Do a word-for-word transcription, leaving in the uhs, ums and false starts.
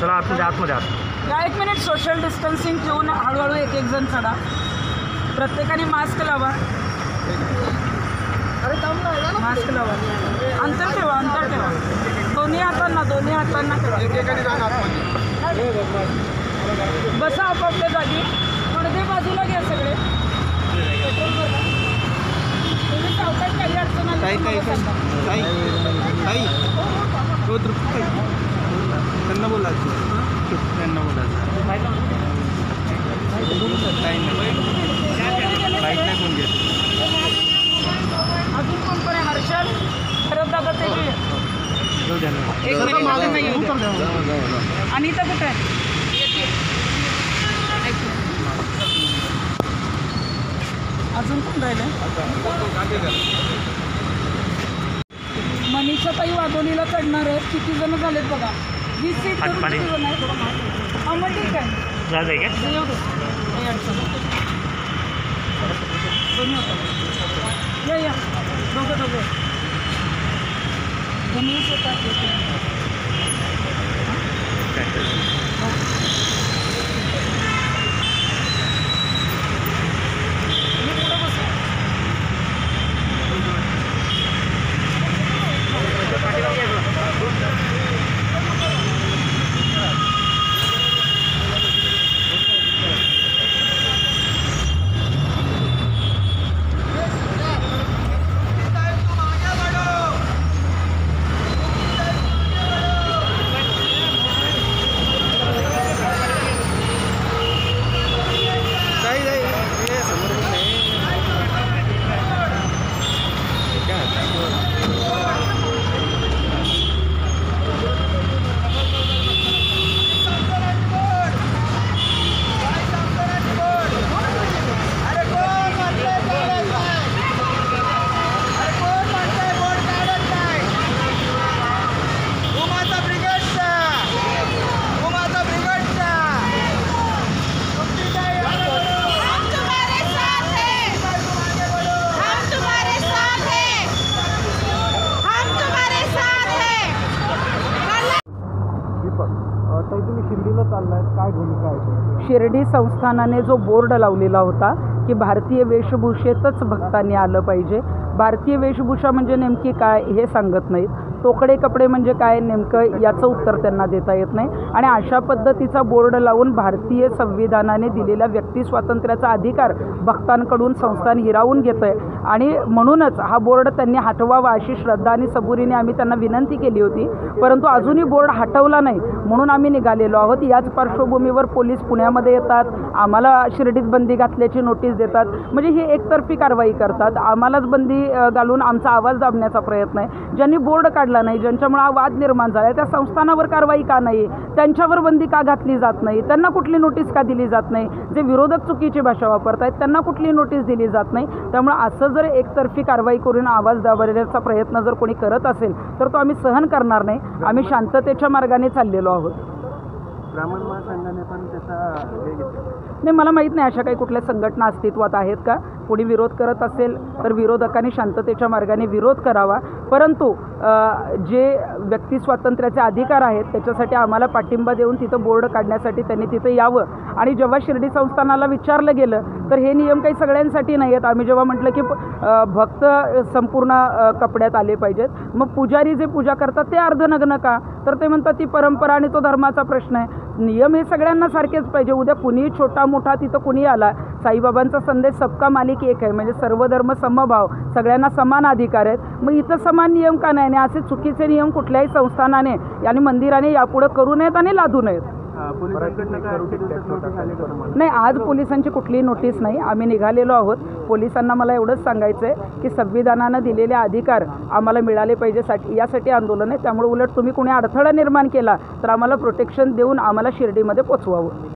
चला आत मध्ये आत मध्ये आत एक मिनिट सोशल डिस्टन्सिंग ठेवून हळूहळू एक एक जण चढा। प्रत्येकाने मास्क लावा। अरे थांब ना, मास्क लावा, अंतर ठेवा अंतर ठेवा दोन्ही हातांना दोन्ही हातांना एकेकाने जाण आत मध्ये बसा आपापल्या जागी। पडदे बाजूला घ्या सगळे। तुम्ही सावकाश काही अडचण नाही काही काही काही तो तृप्त त्यांना बोलायचं त्यांना बोलायचं बाईट बाईट नाही कोण घेत। अजून कोण पण हर्षल परत दाबत आहे एक मिनिट मागे नाही येऊ। अनिता कुठे आहे? अजून कोण राहिलं? मनीषा ताई वाघोलीला चढणार आहेत। किती जण झालेत बघा? वीस सीट करून किती जण आहेत? हां मग ठीक आहे जाऊ दे का या या दोघं दोघं जमीन शिर्डी संस्थानाने जो बोर्ड लावलेला होता की भारतीय वेशभूषेतच भक्तांनी आलं पाहिजे। भारतीय वेशभूषा म्हणजे नेमकी काय हे सांगत नाहीत। तोकडे कपडे म्हणजे काय नेमकं याचं उत्तर त्यांना देता येत नाही आणि अशा पद्धतीचा बोर्ड लावून भारतीय संविधानाने दिलेला व्यक्ती स्वातंत्र्याचा अधिकार भक्तांकडून संस्थान हिरावून घेत आहे आणि म्हणूनच हा बोर्ड त्यांनी हटवावा अशी श्रद्धा आणि सबुरीने आम्ही त्यांना विनंती केली होती, परंतु अजूनही बोर्ड हटवला नाही म्हणून आम्ही निघालेलो आहोत। याच पार्श्वभूमीवर पोलीस पुण्यामध्ये येतात, आम्हाला शिर्डीत बंदी घातल्याची नोटीस देतात, म्हणजे ही एकतर्फी कारवाई करतात, आम्हालाच बंदी घालून आमचा आवाज दाबण्याचा प्रयत्न आहे। ज्यांनी बोर्ड काढ काढला नाही, ज्यांच्यामुळे वाद निर्माण झाला त्या संस्थांवर कारवाई का नाही, त्यांच्यावर बंदी का घातली जात नाही, त्यांना कुठली नोटीस का दिली जात नाही, जे विरोधक चुकीची भाषा वापरतात त्यांना कुठली नोटीस दिली जात नाही। त्यामुळे असं जर एकतर्फी कारवाई करून आवाज दाबण्याचा प्रयत्न जर कोणी करत असेल तर तो आम्ही सहन करणार नाही। आम्ही शांततेच्या मार्गाने चाललेलो आहोत। ब्राह्मण महासंघाने पण त्याचा नाही, मला माहीत नाही अशा काही कुठल्या संघटना अस्तित्वात आहेत का। कोणी विरोध करत असेल तर विरोधकांनी शांततेच्या मार्गाने विरोध करावा, परंतु जे व्यक्ती स्वातंत्र्याचे अधिकार आहेत त्याच्यासाठी आम्हाला पाठिंबा देऊन तिथं बोर्ड काढण्यासाठी त्यांनी तिथे यावं। आणि जेव्हा शिर्डी संस्थानाला विचारलं गेलं तर हे नियम काही सगळ्यांसाठी नाही आहेत। आम्ही जेव्हा म्हटलं की भक्त संपूर्ण कपड्यात आले पाहिजेत, मग पुजारी जे पूजा करतात ते अर्धनग्न का, तर ते म्हणतात ती परंपरा आणि तो धर्माचा प्रश्न आहे। नियम हे सगळ्यांना सारखेच पाहिजे। उद्या कुणी छोटा मोठा तिथं कुणी आला, साईबाबांचा संदेश सबका मालिक एक आहे म्हणजे सर्व धर्म समभाव, सगळ्यांना समान अधिकार आहेत, मग इथं समान नियम का नाही? आणि असे चुकीचे नियम कुठल्याही संस्थानाने आणि मंदिराने यापुढे करू नयेत आणि लादू नयेत। नाही, आज पोलिसांची कुठलीही नोटीस नाही, आम्ही निघालेलो आहोत। पोलिसांना मला एवढंच सांगायचं आहे की संविधानानं दिलेले अधिकार आम्हाला मिळाले पाहिजे, साठी यासाठी आंदोलन आहे। त्यामुळे उलट तुम्ही कोणी अडथळा निर्माण केला तर आम्हाला प्रोटेक्शन देऊन आम्हाला शिर्डीमध्ये पोचवावं।